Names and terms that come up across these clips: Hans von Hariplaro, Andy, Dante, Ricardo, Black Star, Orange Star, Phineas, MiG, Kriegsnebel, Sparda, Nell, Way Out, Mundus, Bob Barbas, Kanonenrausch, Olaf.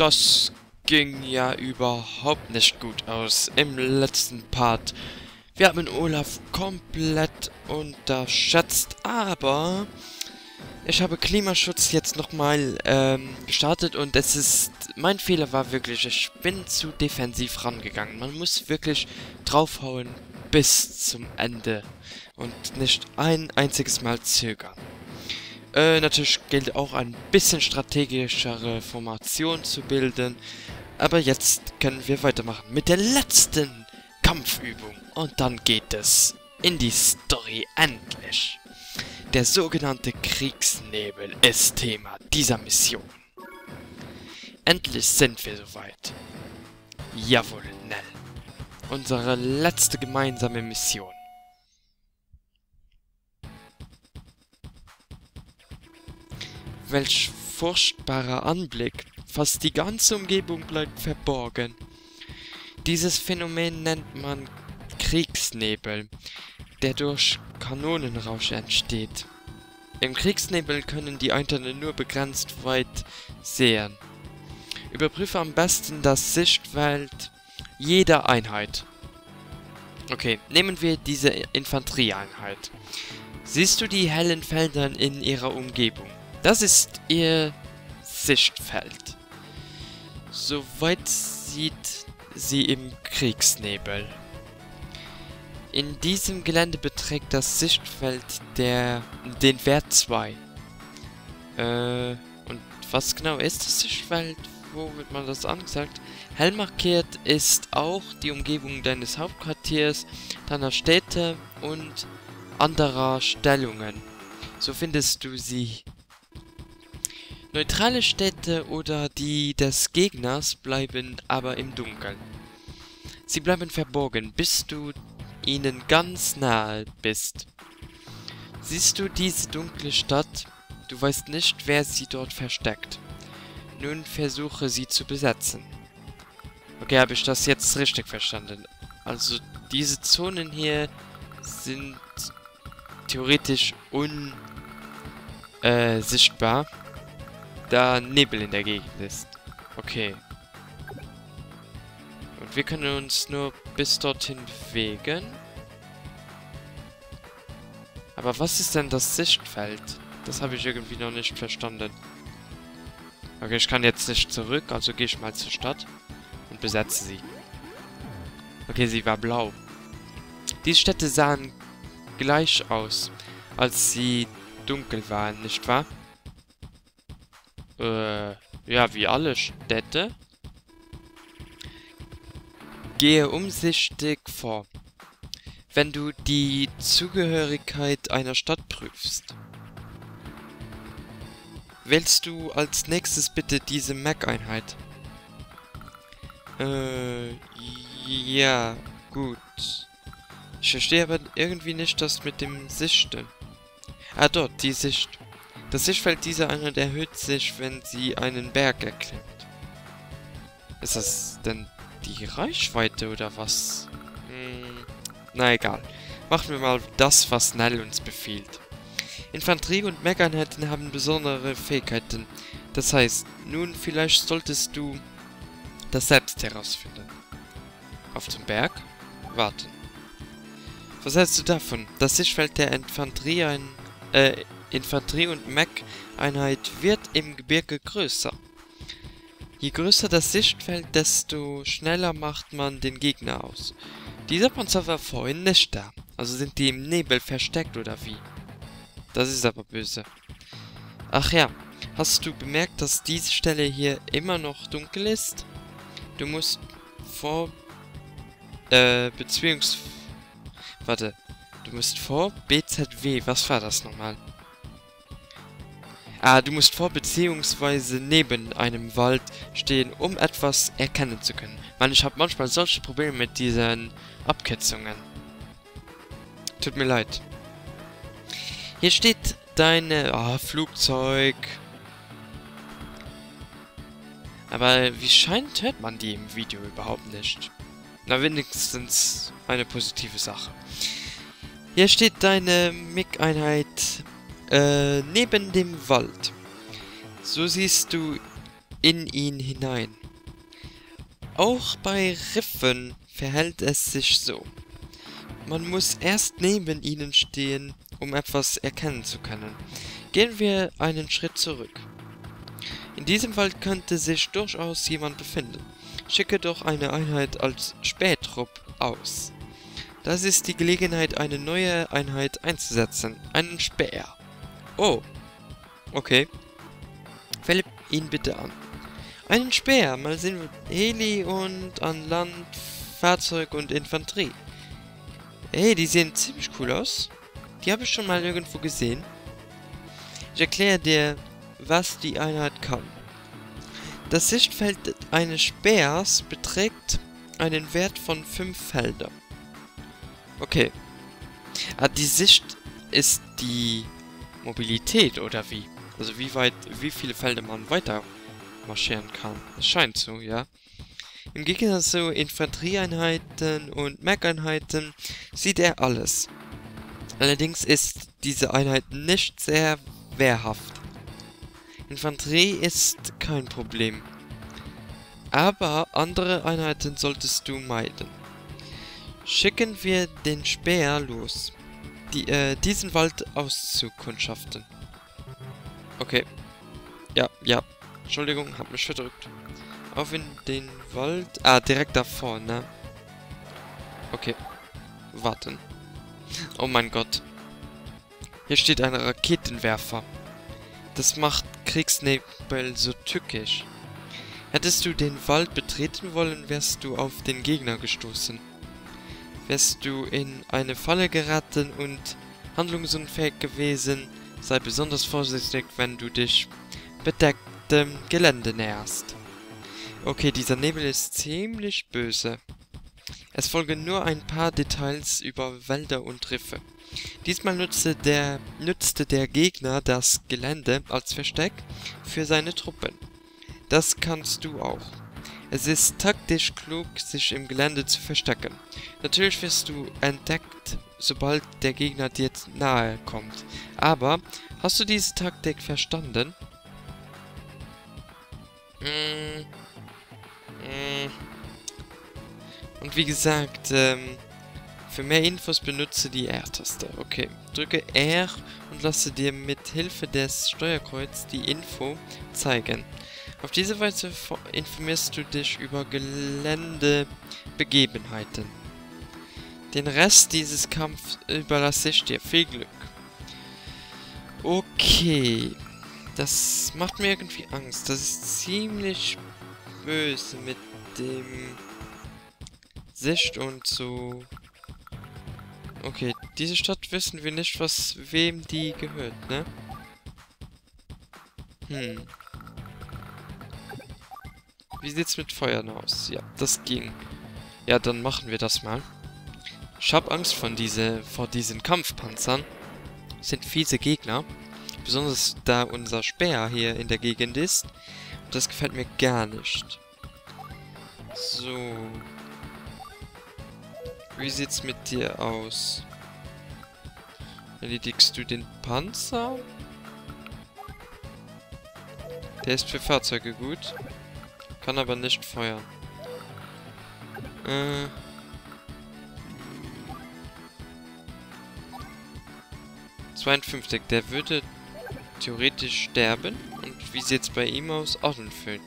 Das ging ja überhaupt nicht gut aus im letzten Part. Wir haben Olaf komplett unterschätzt, aber ich habe Klimaschutz jetzt nochmal gestartet und es ist... Mein Fehler war wirklich, ich bin zu defensiv rangegangen. Man muss wirklich draufhauen bis zum Ende und nicht ein einziges Mal zögern. Natürlich gilt auch ein bisschen strategischere Formation zu bilden. Aber jetzt können wir weitermachen mit der letzten Kampfübung. Und dann geht es in die Story endlich. Der sogenannte Kriegsnebel ist Thema dieser Mission. Endlich sind wir soweit. Jawohl, Nell. Unsere letzte gemeinsame Mission. Welch furchtbarer Anblick. Fast die ganze Umgebung bleibt verborgen. Dieses Phänomen nennt man Kriegsnebel, der durch Kanonenrausch entsteht. Im Kriegsnebel können die Einzelnen nur begrenzt weit sehen. Überprüfe am besten das Sichtfeld jeder Einheit. Okay, nehmen wir diese Infanterieeinheit. Siehst du die hellen Felder in ihrer Umgebung? Das ist ihr Sichtfeld. Soweit sieht sie im Kriegsnebel. In diesem Gelände beträgt das Sichtfeld den Wert 2. Und was genau ist das Sichtfeld? Wo wird man das angezeigt? Hell markiert ist auch die Umgebung deines Hauptquartiers, deiner Städte und anderer Stellungen. So findest du sie. Neutrale Städte oder die des Gegners bleiben aber im Dunkeln. Sie bleiben verborgen, bis du ihnen ganz nahe bist. Siehst du diese dunkle Stadt? Du weißt nicht, wer sie dort versteckt. Nun versuche sie zu besetzen. Okay, habe ich das jetzt richtig verstanden? Also diese Zonen hier sind theoretisch unsichtbar. Da Nebel in der Gegend ist. Okay. Und wir können uns nur bis dorthin bewegen. Aber was ist denn das Sichtfeld? Das habe ich irgendwie noch nicht verstanden. Okay, ich kann jetzt nicht zurück, also gehe ich mal zur Stadt und besetze sie. Okay, sie war blau. Die Städte sahen gleich aus, als sie dunkel waren, nicht wahr? Ja, wie alle Städte. Gehe umsichtig vor, wenn du die Zugehörigkeit einer Stadt prüfst. Wählst du als nächstes bitte diese Mac-Einheit? Ja, gut. Ich verstehe aber irgendwie nicht das mit dem Sichten. Ah, dort, die Sicht. Das Sichtfeld dieser Einheit erhöht sich, wenn sie einen Berg erklimmt. Ist das denn die Reichweite oder was? Na egal. Machen wir mal das, was Nell uns befiehlt. Infanterie- und Mech-Einheiten haben besondere Fähigkeiten. Das heißt, nun vielleicht solltest du das selbst herausfinden. Auf dem Berg? Warten. Was hältst du davon? Das Sichtfeld der Infanterie- und Mech-Einheit wird im Gebirge größer. Je größer das Sichtfeld, desto schneller macht man den Gegner aus. Dieser Panzer war vorhin nicht da, also sind die im Nebel versteckt oder wie? Das ist aber böse. Ach ja, hast du bemerkt, dass diese Stelle hier immer noch dunkel ist? Du musst vor BZW, was war das nochmal? Ah, du musst vor bzw. neben einem Wald stehen, um etwas erkennen zu können. Mann, ich habe manchmal solche Probleme mit diesen Abkürzungen. Tut mir leid. Hier steht deine... Flugzeug. Aber wie scheint, hört man die im Video überhaupt nicht. Na, wenigstens eine positive Sache. Hier steht deine MiG-Einheit neben dem Wald. So siehst du in ihn hinein. Auch bei Riffen verhält es sich so. Man muss erst neben ihnen stehen, um etwas erkennen zu können. Gehen wir einen Schritt zurück. In diesem Wald könnte sich durchaus jemand befinden. Schicke doch eine Einheit als Spähtrupp aus. Das ist die Gelegenheit, eine neue Einheit einzusetzen. Einen Speer. Oh. Okay. Fälle ihn bitte an. Einen Speer. Mal sehen, Heli und an Land, Fahrzeug und Infanterie. Hey, die sehen ziemlich cool aus. Die habe ich schon mal irgendwo gesehen. Ich erkläre dir, was die Einheit kann. Das Sichtfeld eines Speers beträgt einen Wert von 5 Feldern. Okay. Ah, die Sicht ist die Mobilität, oder wie? Also wie viele Felder man weiter marschieren kann. Es scheint so, ja. Im Gegensatz zu Infanterieeinheiten und Mech-Einheiten sieht er alles. Allerdings ist diese Einheit nicht sehr wehrhaft. Infanterie ist kein Problem. Aber andere Einheiten solltest du meiden. Schicken wir den Speer los, diesen Wald auszukundschaften. Okay. Ja. Entschuldigung, hab mich verdrückt. Auf in den Wald. Ah, direkt da vorne. Okay. Warten. Oh mein Gott. Hier steht ein Raketenwerfer. Das macht Kriegsnebel so tückisch. Hättest du den Wald betreten wollen, wärst du auf den Gegner gestoßen. Wärst du in eine Falle geraten und handlungsunfähig gewesen, sei besonders vorsichtig, wenn du dich bedecktem Gelände näherst. Okay, dieser Nebel ist ziemlich böse. Es folgen nur ein paar Details über Wälder und Riffe. Diesmal nützte der Gegner das Gelände als Versteck für seine Truppen. Das kannst du auch. Es ist taktisch klug, sich im Gelände zu verstecken. Natürlich wirst du entdeckt, sobald der Gegner dir nahe kommt. Aber, hast du diese Taktik verstanden? Und wie gesagt, für mehr Infos benutze die R-Taste. Okay, drücke R und lasse dir mit Hilfe des Steuerkreuzes die Info zeigen. Auf diese Weise informierst du dich über Geländebegebenheiten. Den Rest dieses Kampfs überlasse ich dir. Viel Glück. Okay. Das macht mir irgendwie Angst. Das ist ziemlich böse mit dem Sicht und so. Okay, diese Stadt wissen wir nicht, wem die gehört, ne? Wie sieht's mit Feuern aus? Ja, das ging. Ja, dann machen wir das mal. Ich hab Angst vor diesen Kampfpanzern. Das sind fiese Gegner. Besonders da unser Speer hier in der Gegend ist. Das gefällt mir gar nicht. So. Wie sieht's mit dir aus? Erledigst du den Panzer? Der ist für Fahrzeuge gut. Kann aber nicht feuern. ...52. Der würde theoretisch sterben. Und wie sieht's bei ihm aus? 58.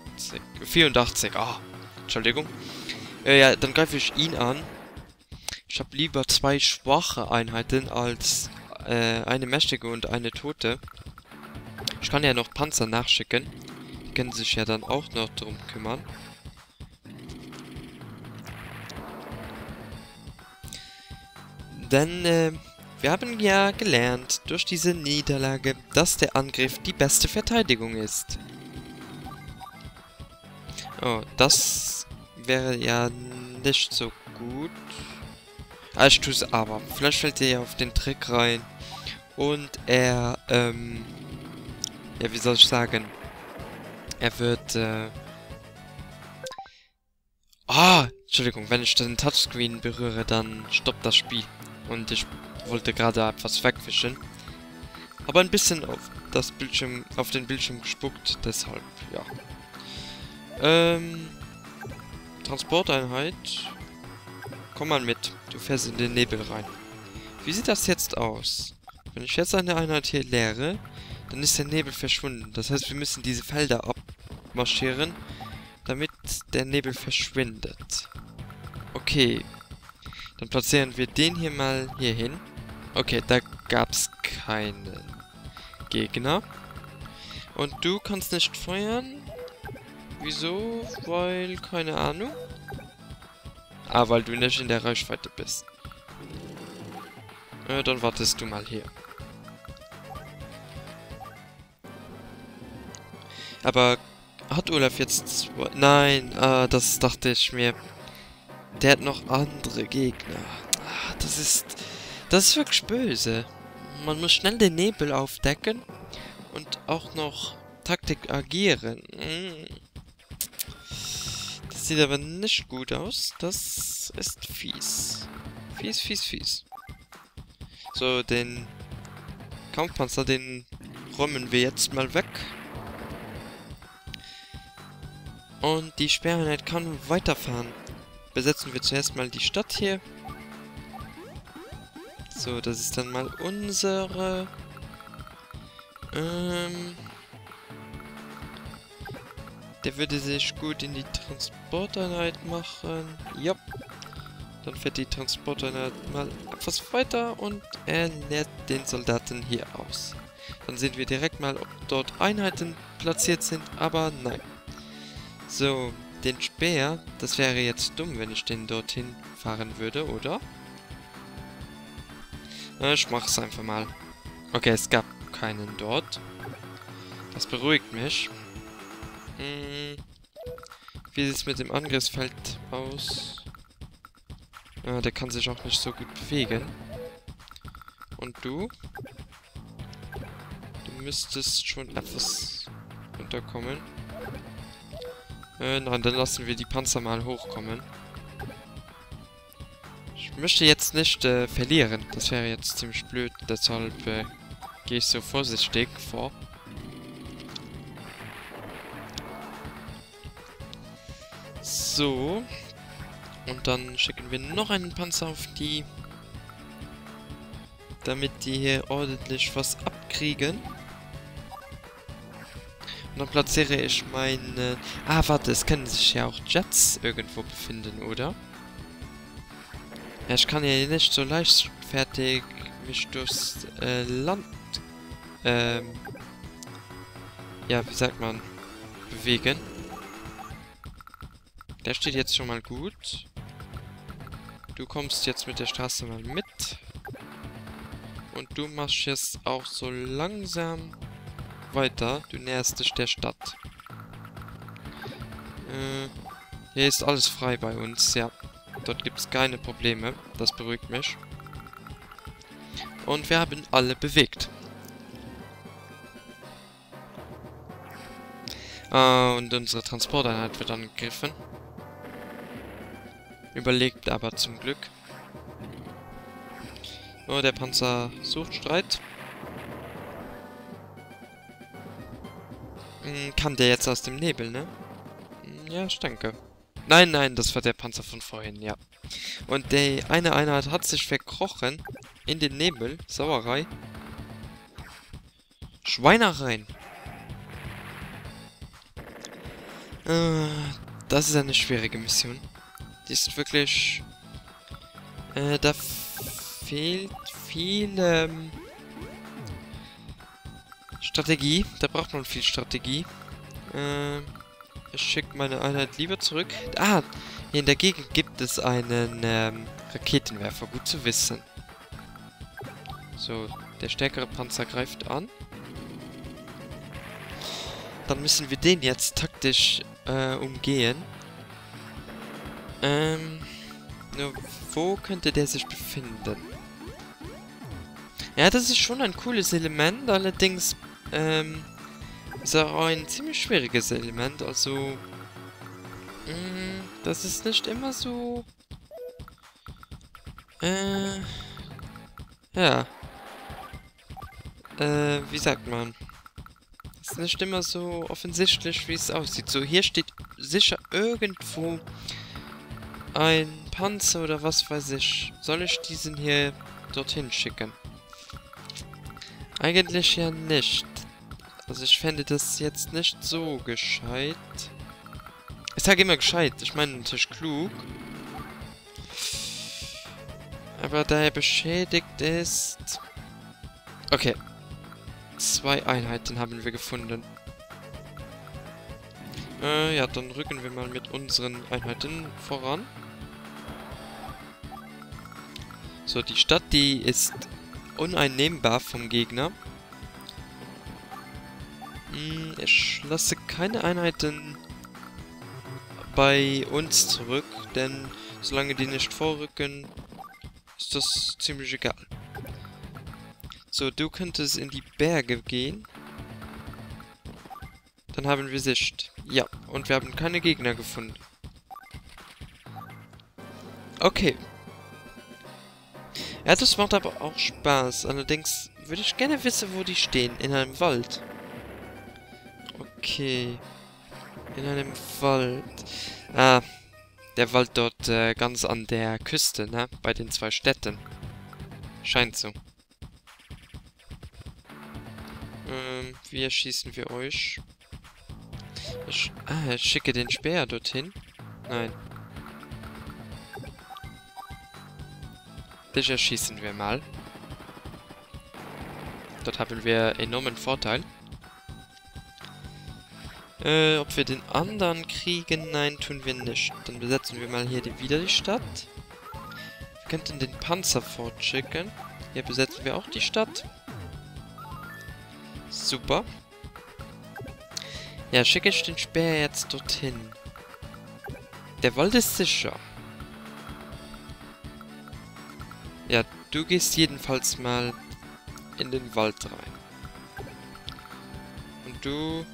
84. Ah, Entschuldigung. Ja, dann greife ich ihn an. Ich habe lieber 2 schwache Einheiten als eine mächtige und eine tote. Ich kann ja noch Panzer nachschicken. Können sich ja dann auch noch drum kümmern. Denn wir haben ja gelernt durch diese Niederlage, dass der Angriff die beste Verteidigung ist. Oh, das wäre ja nicht so gut. Ah, ich tue es aber. Vielleicht fällt er ja auf den Trick rein. Und er, ja, wie soll ich sagen? Er wird, Entschuldigung, wenn ich den Touchscreen berühre, dann stoppt das Spiel. Und ich wollte gerade etwas wegwischen. Aber ein bisschen auf den Bildschirm gespuckt, deshalb, ja. Transporteinheit. Komm mal mit. Du fährst in den Nebel rein. Wie sieht das jetzt aus? Wenn ich jetzt eine Einheit hier leere, dann ist der Nebel verschwunden. Das heißt, wir müssen diese Felder abmarschieren, damit der Nebel verschwindet. Okay. Dann platzieren wir den hier mal hier hin. Okay, da gab's keinen Gegner. Und du kannst nicht feuern. Wieso? Weil, keine Ahnung. Ah, weil du nicht in der Reichweite bist. Dann wartest du mal hier. Aber hat Olaf jetzt zwei? Nein, das dachte ich mir. Der hat noch andere Gegner. Ah, das ist wirklich böse. Man muss schnell den Nebel aufdecken und auch noch Taktik agieren. Das sieht aber nicht gut aus. Das ist fies. Fies, fies, fies. So, den Kampfpanzer, den räumen wir jetzt mal weg. Und die Sperreinheit kann weiterfahren. Besetzen wir zuerst mal die Stadt hier. So, das ist dann mal unsere... Der würde sich gut in die Transporteinheit machen. Ja. Dann fährt die Transporteinheit mal etwas weiter und er leert den Soldaten hier aus. Dann sehen wir direkt mal, ob dort Einheiten platziert sind, aber nein. So, den Speer, das wäre jetzt dumm, wenn ich den dorthin fahren würde, oder? Na, ich mach's einfach mal. Okay, es gab keinen dort. Das beruhigt mich. Wie sieht's mit dem Angriffsfeld aus? Ah, der kann sich auch nicht so gut bewegen. Und du? Du müsstest schon etwas runterkommen. Nein, dann lassen wir die Panzer mal hochkommen. Ich möchte jetzt nicht verlieren. Das wäre jetzt ziemlich blöd. Deshalb gehe ich so vorsichtig vor. So. Und dann schicken wir noch einen Panzer auf die. Damit die hier ordentlich was abkriegen. Und dann platziere ich meine... Ah, warte, es können sich ja auch Jets irgendwo befinden, oder? Ja, ich kann ja nicht so leichtfertig mich durchs Land... Ja, wie sagt man? Bewegen. Der steht jetzt schon mal gut. Du kommst jetzt mit der Straße mal mit. Und du machst jetzt auch so langsam... weiter, du näherst dich der Stadt. Hier ist alles frei bei uns, ja. Dort gibt es keine Probleme, das beruhigt mich. Und wir haben alle bewegt. Und unsere Transporteinheit wird angegriffen. Überlegt aber zum Glück. Oh, der Panzer sucht Streit. Kam der jetzt aus dem Nebel, ne? Ja, ich denke. Nein, nein, das war der Panzer von vorhin, ja. Und die eine Einheit hat sich verkrochen in den Nebel. Sauerei. Schweinereien. Das ist eine schwierige Mission. Die ist wirklich... da fehlt viel... Strategie, da braucht man viel Strategie. Ich schicke meine Einheit lieber zurück. Ah, hier in der Gegend gibt es einen Raketenwerfer, gut zu wissen. So, der stärkere Panzer greift an. Dann müssen wir den jetzt taktisch umgehen. Wo könnte der sich befinden? Ja, das ist schon ein cooles Element, allerdings... ist auch ein ziemlich schwieriges Element, also... das ist nicht immer so... ja. Wie sagt man? Ist nicht immer so offensichtlich, wie es aussieht. So, hier steht sicher irgendwo ein Panzer oder was weiß ich. Soll ich diesen hier dorthin schicken? Eigentlich ja nicht. Also ich fände das jetzt nicht so gescheit. Ich sage immer gescheit, ich meine natürlich klug. Aber da er beschädigt ist... Okay. 2 Einheiten haben wir gefunden. Ja, dann rücken wir mal mit unseren Einheiten voran. So, die Stadt, die ist uneinnehmbar vom Gegner. Ich lasse keine Einheiten bei uns zurück, denn solange die nicht vorrücken, ist das ziemlich egal. So, du könntest in die Berge gehen. Dann haben wir Sicht. Ja, und wir haben keine Gegner gefunden. Okay. Ja, das macht aber auch Spaß. Allerdings würde ich gerne wissen, wo die stehen. In einem Wald. Okay. In einem Wald. Ah, der Wald dort ganz an der Küste, ne? Bei den 2 Städten. Scheint so. Wie erschießen wir euch? Ich schicke den Speer dorthin. Nein. Dich erschießen wir mal. Dort haben wir enormen Vorteil. Ob wir den anderen kriegen? Nein, tun wir nicht. Dann besetzen wir mal hier wieder die Stadt. Wir könnten den Panzer fortschicken. Hier besetzen wir auch die Stadt. Super. Ja, schicke ich den Speer jetzt dorthin. Der Wald ist sicher. Ja, du gehst jedenfalls mal in den Wald rein. Und du...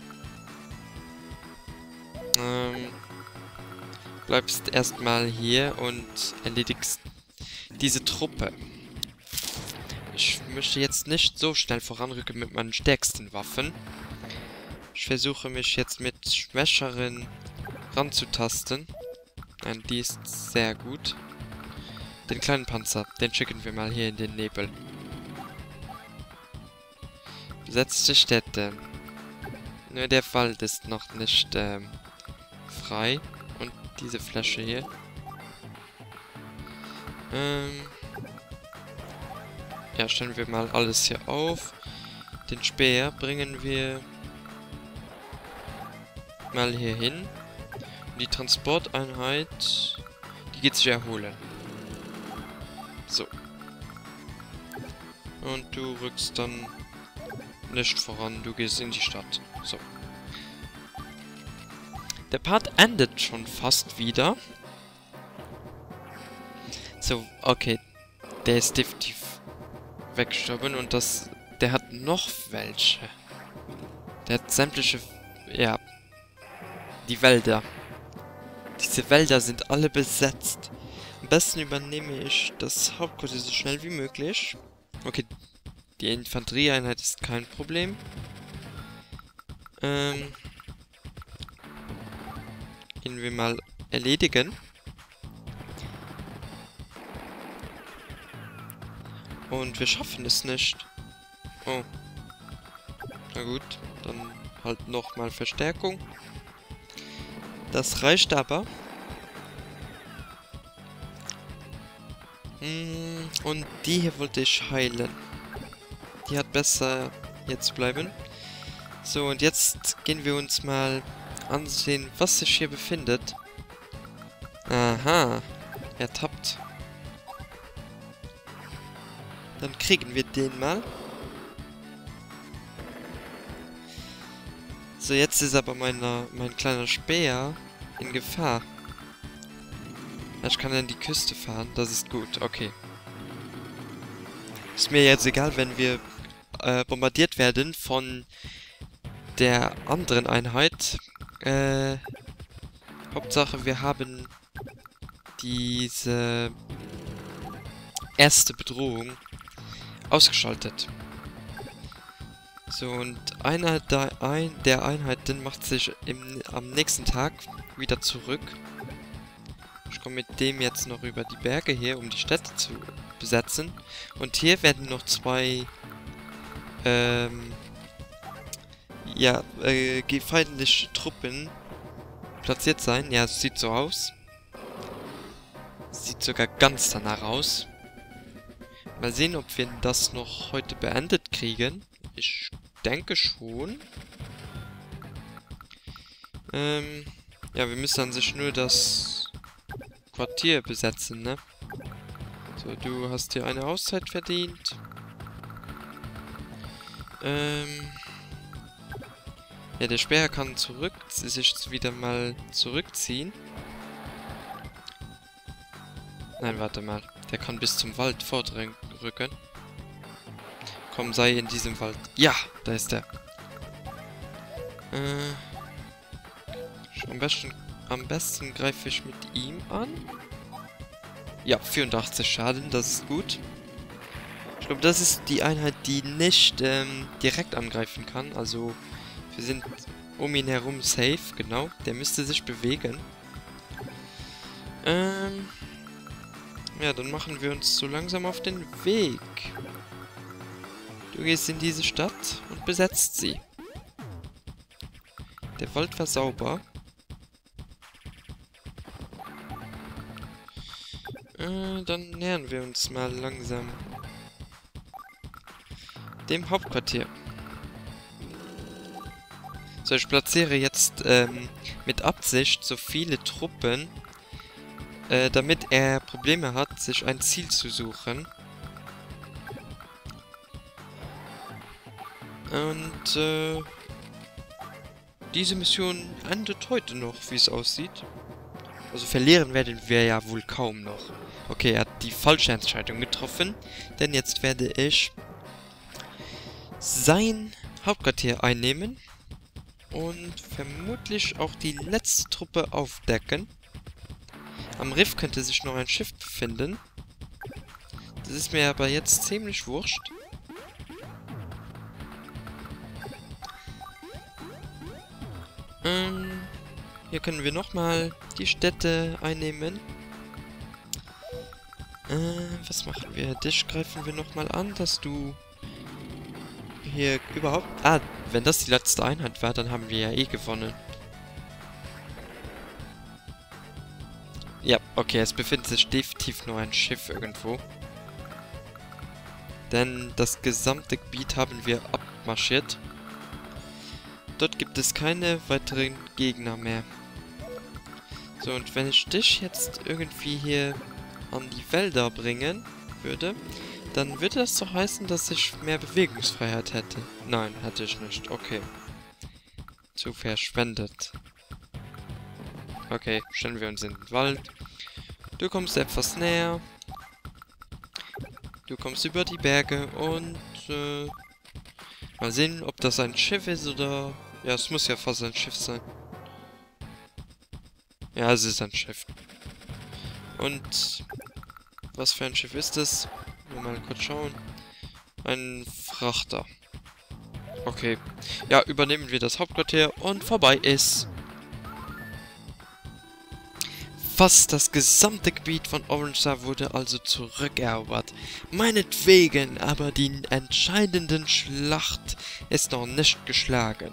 bleibst erstmal hier und erledigst diese Truppe. Ich möchte jetzt nicht so schnell voranrücken mit meinen stärksten Waffen. Ich versuche mich jetzt mit schwächeren ranzutasten. Nein, die ist sehr gut. Den kleinen Panzer, den schicken wir mal hier in den Nebel. Besetzte Städte. Nur der Wald ist noch nicht frei. Und diese Fläche hier. Ja, stellen wir mal alles hier auf. Den Speer bringen wir mal hier hin. Die Transporteinheit, die geht sich erholen. So. Und du rückst dann nicht voran, du gehst in die Stadt. So. Der Part endet schon fast wieder. So, okay. Der ist definitiv weggestorben und das... Der hat noch welche. Der hat sämtliche... Ja. Die Wälder. Diese Wälder sind alle besetzt. Am besten übernehme ich das Hauptquartier so schnell wie möglich. Okay. Die Infanterieeinheit ist kein Problem. Gehen wir mal erledigen. Und wir schaffen es nicht. Oh. Na gut, dann halt nochmal Verstärkung. Das reicht aber. Und die hier wollte ich heilen. Die hat besser jetzt bleiben. So, und jetzt gehen wir uns mal ansehen, was sich hier befindet. Aha. Ertappt. Dann kriegen wir den mal. So, jetzt ist aber mein kleiner Speer in Gefahr. Ich kann an die Küste fahren, das ist gut, okay. Ist mir jetzt egal, wenn wir bombardiert werden von der anderen Einheit. Hauptsache, wir haben diese erste Bedrohung ausgeschaltet. So, und einer der Einheiten macht sich am nächsten Tag wieder zurück. Ich komme mit dem jetzt noch über die Berge hier, um die Städte zu besetzen. Und hier werden noch zwei feindliche Truppen platziert sein. Ja, sieht so aus. Sieht sogar ganz danach aus. Mal sehen, ob wir das noch heute beendet kriegen. Ich denke schon. Ja, wir müssen an sich nur das Quartier besetzen, ne? So, du hast dir eine Auszeit verdient. Ja, der Sperr kann sich wieder mal zurückziehen. Nein, warte mal. Der kann bis zum Wald vordrücken. Komm, sei in diesem Wald. Ja, da ist er. Am besten greife ich mit ihm an. Ja, 84 Schaden, das ist gut. Ich glaube, das ist die Einheit, die nicht direkt angreifen kann. Also, wir sind um ihn herum safe, genau. Der müsste sich bewegen. Ja, dann machen wir uns so langsam auf den Weg. Du gehst in diese Stadt und besetzt sie. Der Wald war sauber. Dann nähern wir uns mal langsam dem Hauptquartier. So, ich platziere jetzt mit Absicht so viele Truppen, damit er Probleme hat, sich ein Ziel zu suchen. Und diese Mission endet heute noch, wie es aussieht. Also verlieren werden wir ja wohl kaum noch. Okay, er hat die falsche Entscheidung getroffen, denn jetzt werde ich sein Hauptquartier einnehmen und vermutlich auch die letzte Truppe aufdecken. Am Riff könnte sich noch ein Schiff befinden. Das ist mir aber jetzt ziemlich wurscht. Hier können wir nochmal die Städte einnehmen. Was machen wir? Dich greifen wir nochmal an, dass du hier überhaupt... Ah, wenn das die letzte Einheit war, dann haben wir ja eh gewonnen. Ja, okay, es befindet sich definitiv nur ein Schiff irgendwo. Denn das gesamte Gebiet haben wir abmarschiert. Dort gibt es keine weiteren Gegner mehr. So, und wenn ich dich jetzt irgendwie hier an die Wälder bringen würde, dann würde das doch heißen, dass ich mehr Bewegungsfreiheit hätte. Nein, hatte ich nicht. Okay. Zu verschwendet. Okay, stellen wir uns in den Wald. Du kommst etwas näher. Du kommst über die Berge und mal sehen, ob das ein Schiff ist oder... Ja, es muss ja fast ein Schiff sein. Ja, es ist ein Schiff. Und was für ein Schiff ist es? Nur mal kurz schauen. Ein Frachter. Okay. Ja, übernehmen wir das Hauptquartier und vorbei ist... Fast das gesamte Gebiet von Orange Star wurde also zurückerobert. Meinetwegen, aber die entscheidende Schlacht ist noch nicht geschlagen.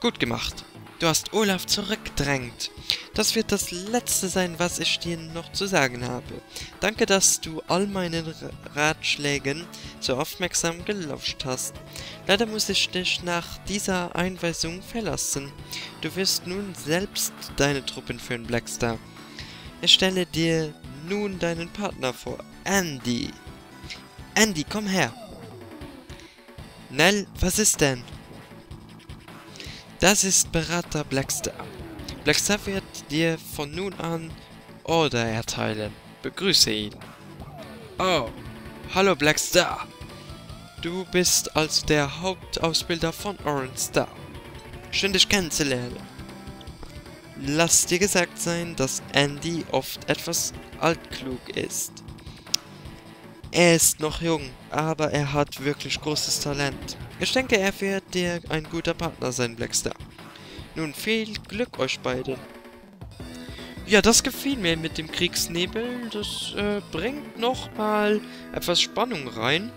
Gut gemacht. Du hast Olaf zurückgedrängt. Das wird das Letzte sein, was ich dir noch zu sagen habe. Danke, dass du all meinen Ratschlägen so aufmerksam gelauscht hast. Leider muss ich dich nach dieser Einweisung verlassen. Du wirst nun selbst deine Truppen führen, Black Star. Ich stelle dir nun deinen Partner vor, Andy. Andy, komm her. Nell, was ist denn? Das ist Berater Black Star. Black Star wird dir von nun an Order erteilen. Begrüße ihn. Oh, hallo Black Star. Du bist also der Hauptausbilder von Orange Star. Schön, dich kennenzulernen. Lass dir gesagt sein, dass Andy oft etwas altklug ist. Er ist noch jung, aber er hat wirklich großes Talent. Ich denke, er wird dir ein guter Partner sein, Black Star. Nun viel Glück euch beiden. Ja, das gefiel mir mit dem Kriegsnebel. Das bringt nochmal etwas Spannung rein.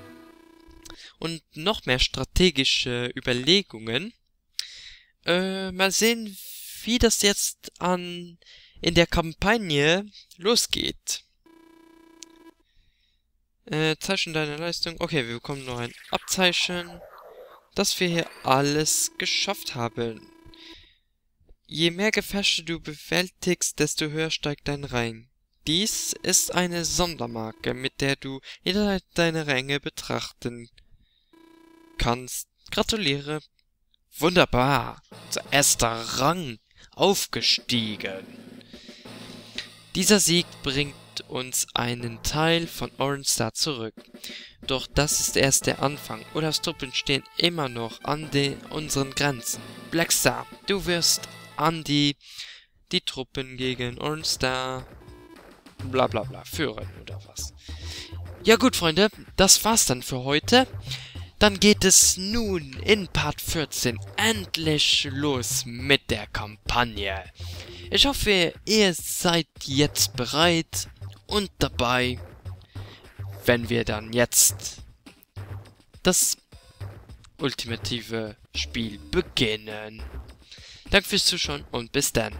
Und noch mehr strategische Überlegungen. Mal sehen, wie das jetzt in der Kampagne losgeht. Zeichen deiner Leistung. Okay, wir bekommen noch ein Abzeichen, dass wir hier alles geschafft haben. Je mehr Gefechte du bewältigst, desto höher steigt dein Rang. Dies ist eine Sondermarke, mit der du jederzeit deine Ränge betrachten kannst. Gratuliere! Wunderbar! Unser erster Rang aufgestiegen! Dieser Sieg bringt uns einen Teil von Orange Star zurück. Doch das ist erst der Anfang. Olafs Truppen stehen immer noch an unseren Grenzen. Black Star, du wirst Andy die Truppen gegen Orange Star bla bla bla führen oder was. Ja gut, Freunde, das war's dann für heute. Dann geht es nun in Part 14 endlich los mit der Kampagne. Ich hoffe, ihr seid jetzt bereit und dabei, wenn wir dann jetzt das ultimative Spiel beginnen. Danke fürs Zuschauen und bis dann.